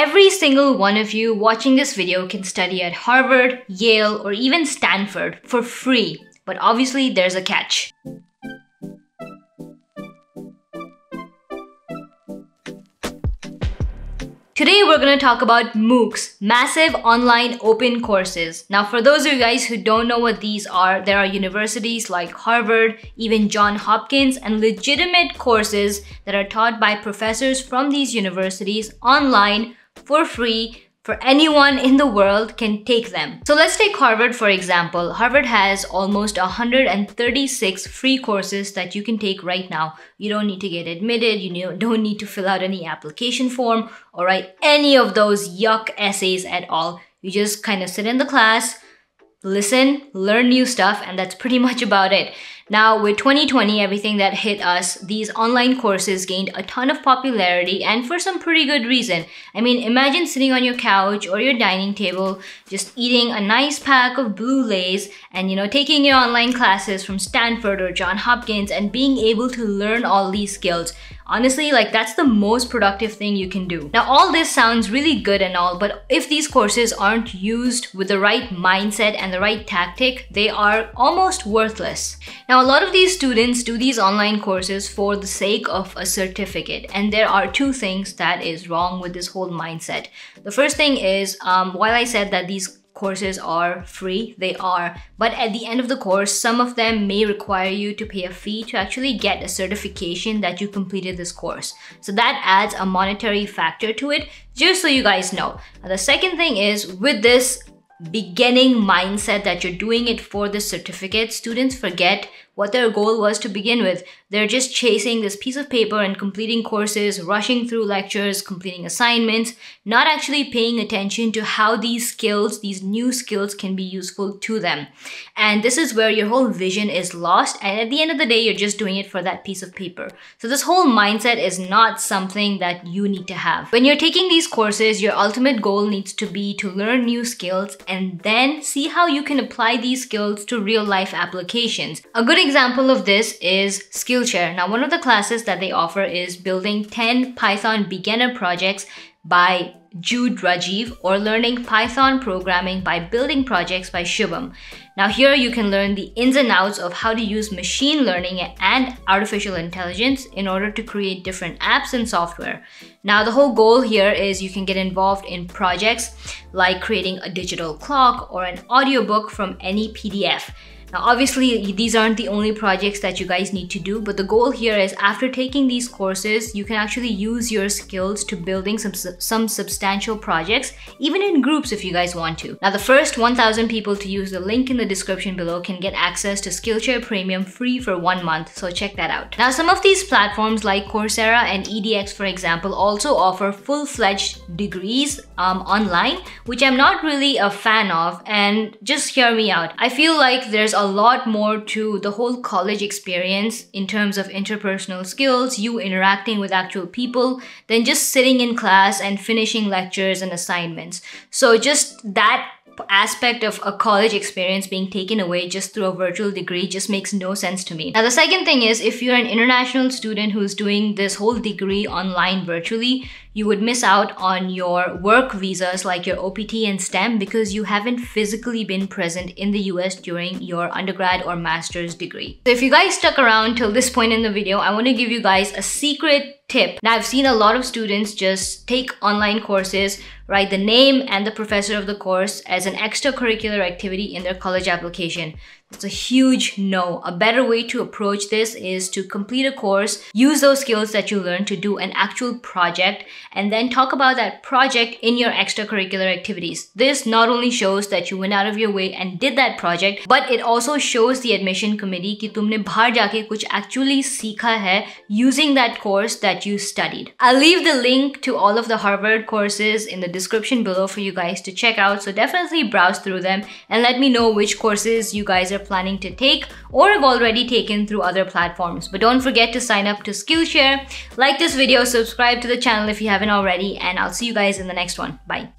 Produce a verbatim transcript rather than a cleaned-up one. Every single one of you watching this video can study at Harvard, Yale, or even Stanford for free. But obviously, there's a catch. Today, we're going to talk about MOOCs, massive online open courses. Now, for those of you guys who don't know what these are, there are universities like Harvard, even Johns Hopkins, and legitimate courses that are taught by professors from these universities online for free for anyone in the world can take them. So let's take Harvard for example. Harvard has almost one hundred thirty-six free courses that you can take right now. You don't need to get admitted, you don't need to fill out any application form or write any of those yuck essays at all. You just kind of sit in the class, listen, learn new stuff, and that's pretty much about it. Now, with twenty twenty, everything that hit us, these online courses gained a ton of popularity, and for some pretty good reason. I mean, imagine sitting on your couch or your dining table, just eating a nice pack of Blue Lays and, you know, taking your online classes from Stanford or Johns Hopkins and being able to learn all these skills. Honestly, like, that's the most productive thing you can do. Now, all this sounds really good and all, but if these courses aren't used with the right mindset and the right tactic, they are almost worthless. Now, a lot of these students do these online courses for the sake of a certificate, and there are two things that is wrong with this whole mindset. The first thing is, um, while I said that these courses are free, they are, but at the end of the course, some of them may require you to pay a fee to actually get a certification that you completed this course. So that adds a monetary factor to it, just so you guys know. Now, the second thing is, with this beginning mindset that you're doing it for the certificate, students forget what their goal was to begin with. They're just chasing this piece of paper and completing courses, rushing through lectures, completing assignments, not actually paying attention to how these skills, these new skills can be useful to them. And this is where your whole vision is lost. And at the end of the day, you're just doing it for that piece of paper. So this whole mindset is not something that you need to have. When you're taking these courses, your ultimate goal needs to be to learn new skills and then see how you can apply these skills to real life applications. A good example of this is Skillshare. Now, one of the classes that they offer is building ten Python beginner projects by Jude Rajiv, or learning Python programming by building projects by Shubham. Now, here you can learn the ins and outs of how to use machine learning and artificial intelligence in order to create different apps and software. Now, the whole goal here is you can get involved in projects like creating a digital clock or an audiobook from any P D F. Now, obviously, these aren't the only projects that you guys need to do, but the goal here is after taking these courses, you can actually use your skills to building some, some substantial projects, even in groups if you guys want to. Now, the first one thousand people to use the link in the description below can get access to Skillshare Premium free for one month, so check that out. Now, some of these platforms like Coursera and E D X, for example, also offer full-fledged degrees um, online, which I'm not really a fan of, and just hear me out. I feel like there's a lot more to the whole college experience in terms of interpersonal skills, you interacting with actual people, than just sitting in class and finishing lectures and assignments. So just that aspect of a college experience being taken away just through a virtual degree just makes no sense to me. Now, the second thing is, if you're an international student who's doing this whole degree online virtually, you would miss out on your work visas like your O P T and STEM because you haven't physically been present in the U S during your undergrad or master's degree. So if you guys stuck around till this point in the video, I want to give you guys a secret tip. Now, I've seen a lot of students just take online courses, write the name and the professor of the course as an extracurricular activity in their college application. It's a huge no. A better way to approach this is to complete a course, use those skills that you learned to do an actual project, and then talk about that project in your extracurricular activities. This not only shows that you went out of your way and did that project, but it also shows the admission committee ki tumne bahar jaake kuch actually seekha hai using that course that you studied. I'll leave the link to all of the Harvard courses in the description below for you guys to check out, so definitely browse through them and let me know which courses you guys are planning to take or have already taken through other platforms. But don't forget to sign up to Skillshare, like this video, subscribe to the channel if you haven't already, and I'll see you guys in the next one. Bye.